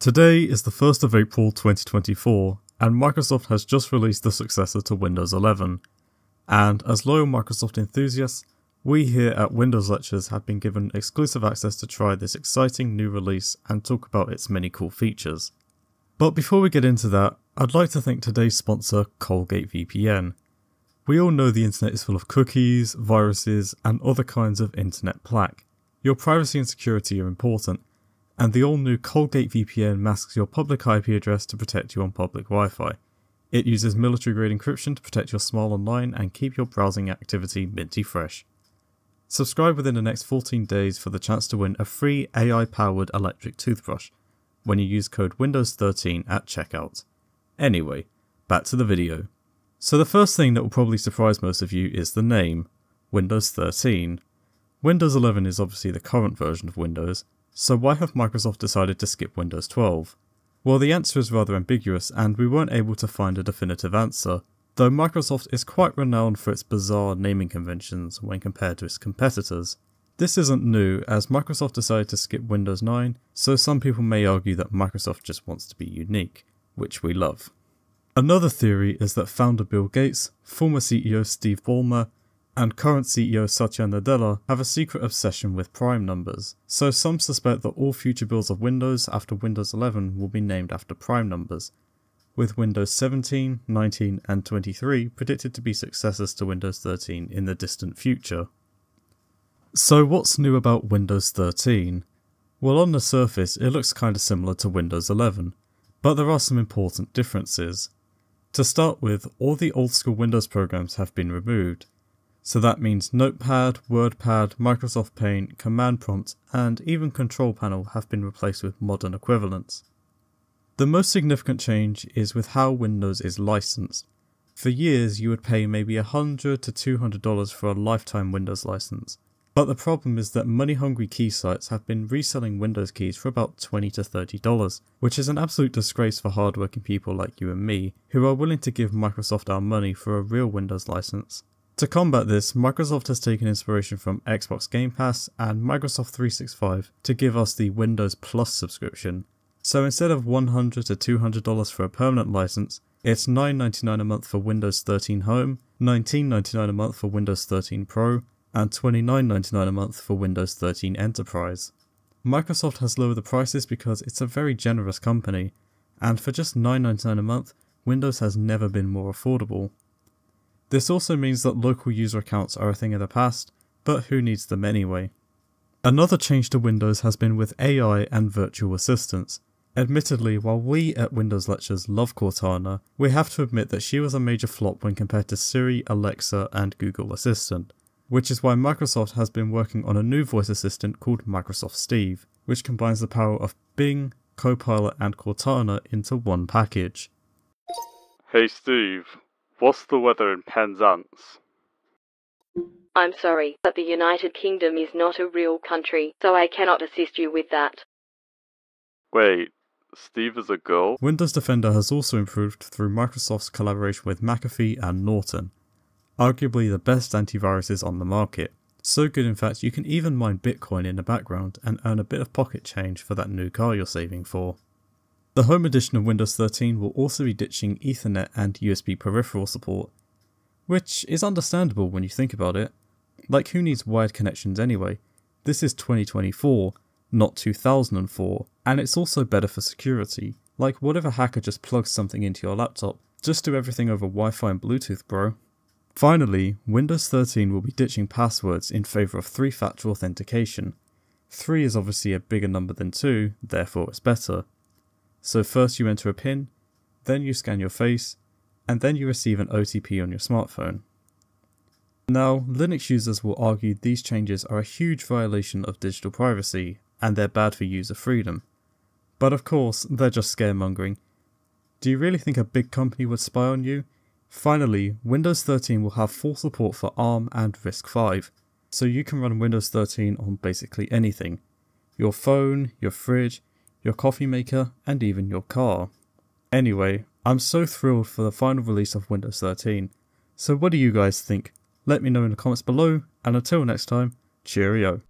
Today is the 1st of April 2024, and Microsoft has just released the successor to Windows 11. And as loyal Microsoft enthusiasts, we here at Windows Lectures have been given exclusive access to try this exciting new release and talk about its many cool features. But before we get into that, I'd like to thank today's sponsor, Colgate VPN. We all know the internet is full of cookies, viruses, and other kinds of internet plague. Your privacy and security are important, and the all-new Colgate VPN masks your public IP address to protect you on public Wi-Fi. It uses military-grade encryption to protect your smile online and keep your browsing activity minty fresh. Subscribe within the next 14 days for the chance to win a free AI-powered electric toothbrush when you use code Windows13 at checkout. Anyway, back to the video. So the first thing that will probably surprise most of you is the name, Windows 13. Windows 11 is obviously the current version of Windows, so why have Microsoft decided to skip Windows 12? Well, the answer is rather ambiguous, and we weren't able to find a definitive answer, though Microsoft is quite renowned for its bizarre naming conventions when compared to its competitors. This isn't new, as Microsoft decided to skip Windows 9, so some people may argue that Microsoft just wants to be unique, which we love. Another theory is that founder Bill Gates, former CEO Steve Ballmer, and current CEO Satya Nadella have a secret obsession with prime numbers, so some suspect that all future builds of Windows after Windows 11 will be named after prime numbers, with Windows 17, 19 and 23 predicted to be successors to Windows 13 in the distant future. So what's new about Windows 13? Well, on the surface it looks kinda similar to Windows 11, but there are some important differences. To start with, all the old school Windows programs have been removed. So that means Notepad, WordPad, Microsoft Paint, Command Prompt, and even Control Panel have been replaced with modern equivalents. The most significant change is with how Windows is licensed. For years, you would pay maybe $100 to $200 for a lifetime Windows license. But the problem is that money-hungry key sites have been reselling Windows keys for about $20 to $30, which is an absolute disgrace for hardworking people like you and me, who are willing to give Microsoft our money for a real Windows license. To combat this, Microsoft has taken inspiration from Xbox Game Pass and Microsoft 365 to give us the Windows Plus subscription. So instead of $100 to $200 for a permanent license, it's $9.99 a month for Windows 13 Home, $19.99 a month for Windows 13 Pro, and $29.99 a month for Windows 13 Enterprise. Microsoft has lowered the prices because it's a very generous company, and for just $9.99 a month, Windows has never been more affordable. This also means that local user accounts are a thing of the past, but who needs them anyway? Another change to Windows has been with AI and virtual assistants. Admittedly, while we at Windows Lectures love Cortana, we have to admit that she was a major flop when compared to Siri, Alexa, and Google Assistant, which is why Microsoft has been working on a new voice assistant called Microsoft Steve, which combines the power of Bing, Copilot, and Cortana into one package. Hey Steve. What's the weather in Penzance? I'm sorry, but the United Kingdom is not a real country, so I cannot assist you with that. Wait, Steve is a girl? Windows Defender has also improved through Microsoft's collaboration with McAfee and Norton, arguably the best antiviruses on the market. So good in fact you can even mine Bitcoin in the background and earn a bit of pocket change for that new car you're saving for. The Home edition of Windows 13 will also be ditching Ethernet and USB peripheral support, which is understandable when you think about it. Like, who needs wired connections anyway? This is 2024, not 2004, and it's also better for security. Like, what if a hacker just plugs something into your laptop? Just do everything over Wi-Fi and Bluetooth, bro. Finally, Windows 13 will be ditching passwords in favour of three-factor authentication. 3 is obviously a bigger number than 2, therefore it's better. So first you enter a PIN, then you scan your face, and then you receive an OTP on your smartphone. Now, Linux users will argue these changes are a huge violation of digital privacy, and they're bad for user freedom. But of course, they're just scaremongering. Do you really think a big company would spy on you? Finally, Windows 13 will have full support for ARM and RISC-V, so you can run Windows 13 on basically anything. Your phone, your fridge, your coffee maker, and even your car. Anyway, I'm so thrilled for the final release of Windows 13. So what do you guys think? Let me know in the comments below, and until next time, cheerio.